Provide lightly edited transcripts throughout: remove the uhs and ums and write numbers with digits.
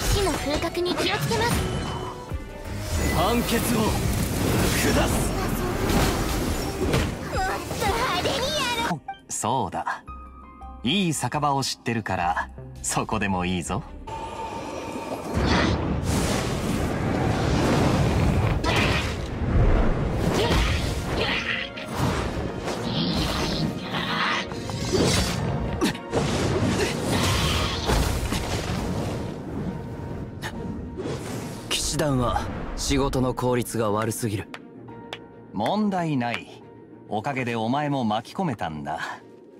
死の風格に気をつけます。判決を下す。もっと派手にやろう。そうだ、いい酒場を知ってるからそこでもいいぞ。 騎士団は仕事の効率が悪すぎる。問題ない。おかげでお前も巻き込めたんだ。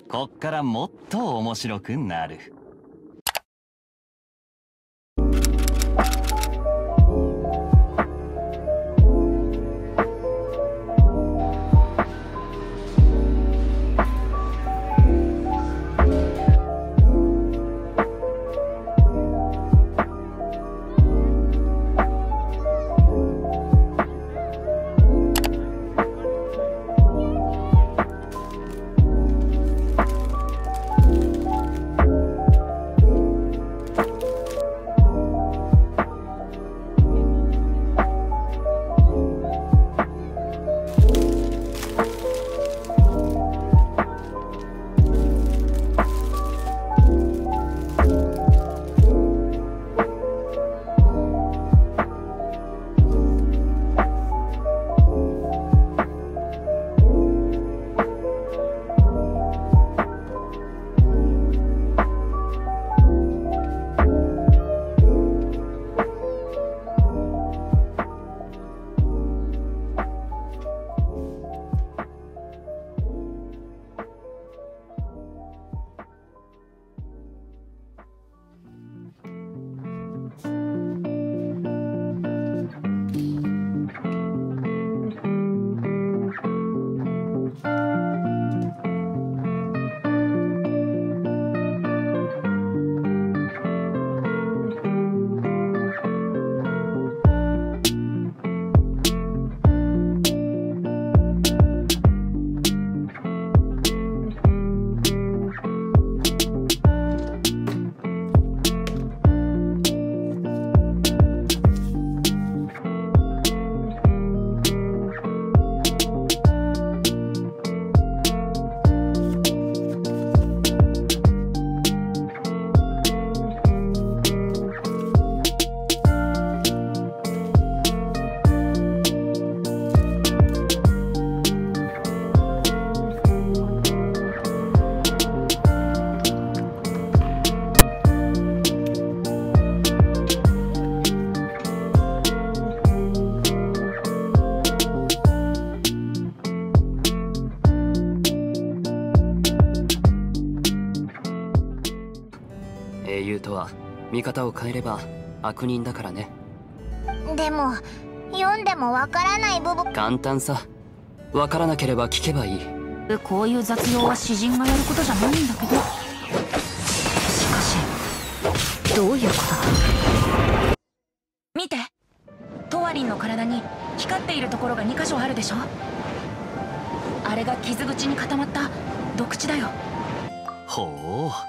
こっからもっと面白くなる。英雄とは見方を変えれば悪人だからね。でも読んでもわからない部分。簡単さ。わからなければ聞けばいい。こういう雑用は詩人がやることじゃないんだけど。しかしどういうことだ。見て、トワリンの体に光っているところが2箇所あるでしょ。あれが傷口に固まった毒地だよ。ほう、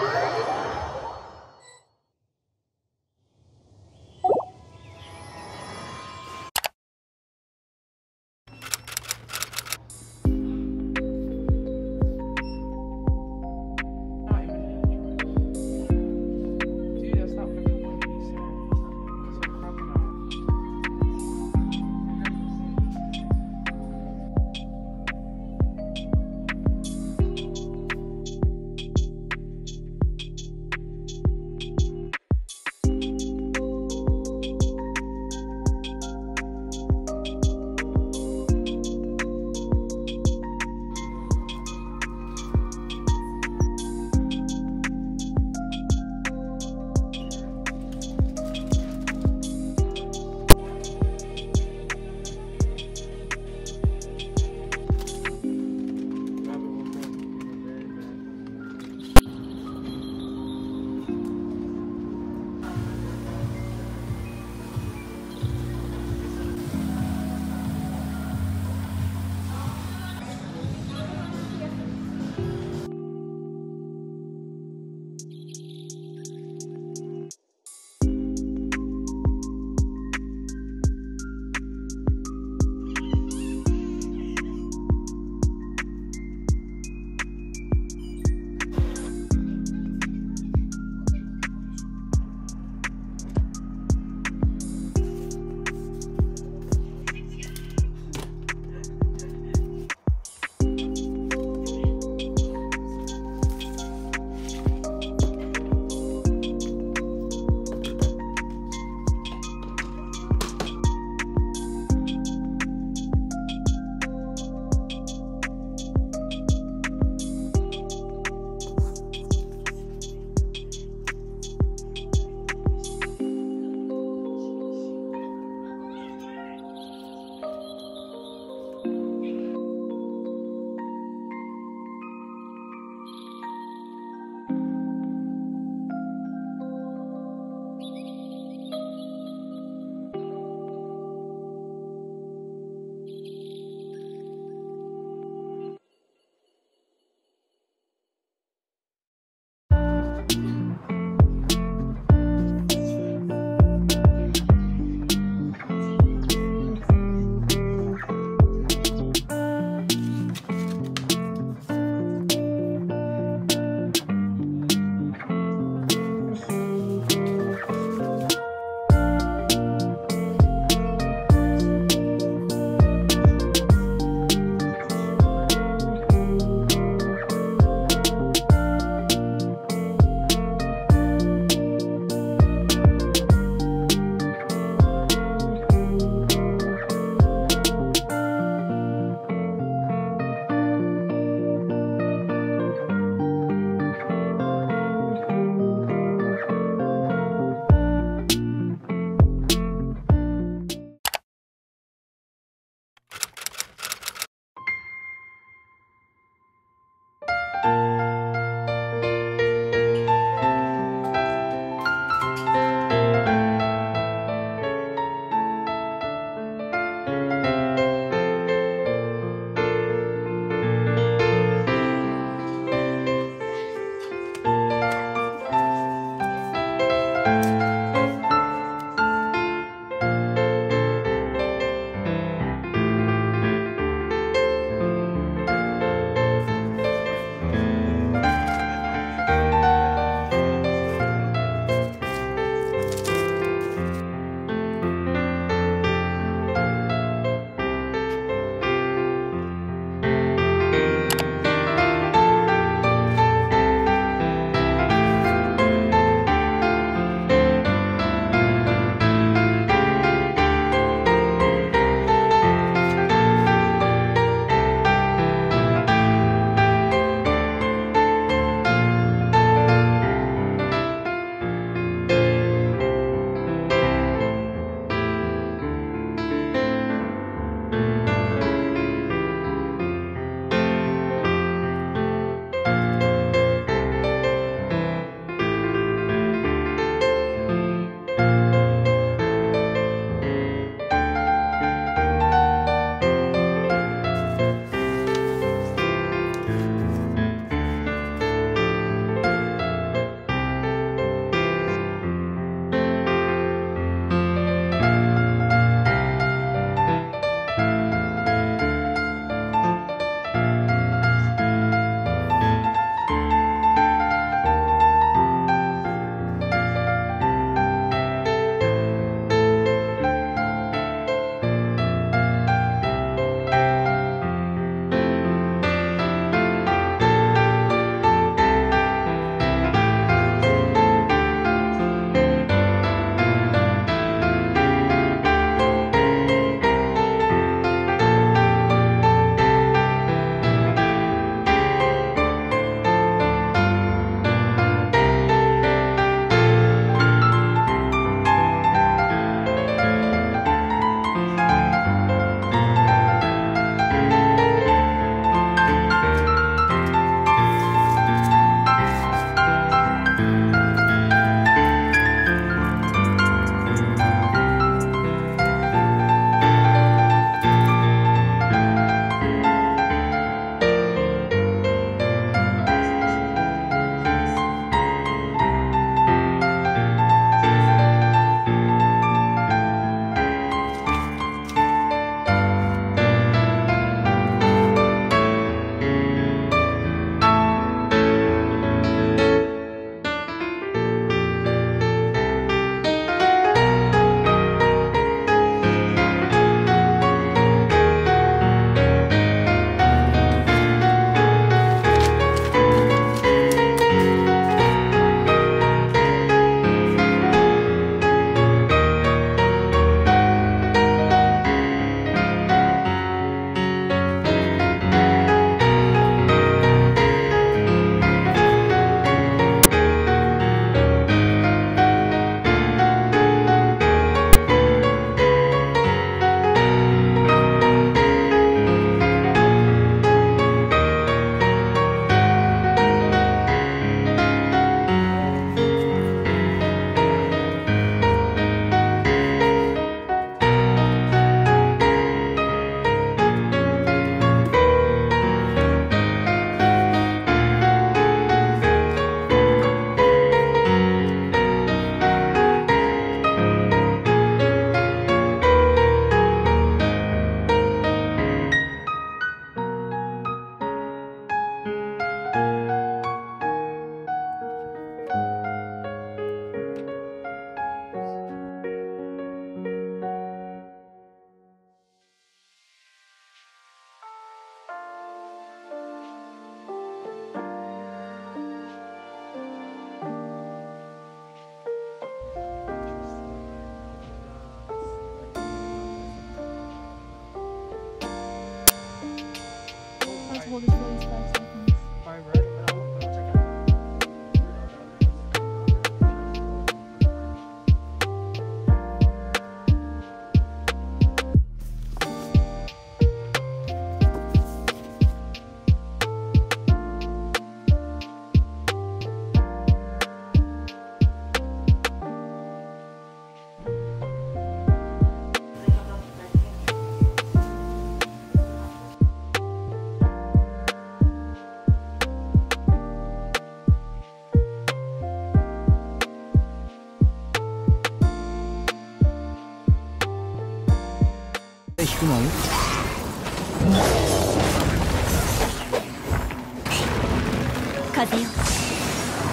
風よ、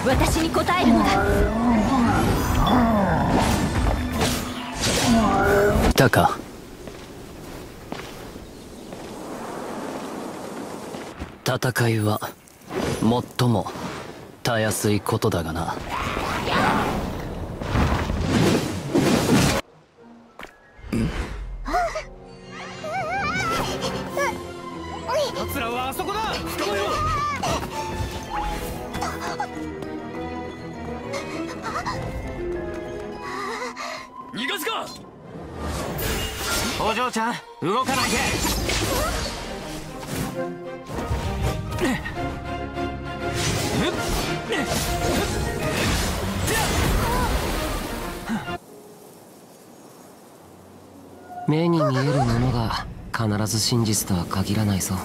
私に応えるのだ。いたか。戦いは最もたやすいことだがな。お嬢ちゃん、動かないで。目に見えるものが必ず真実とは限らないぞ。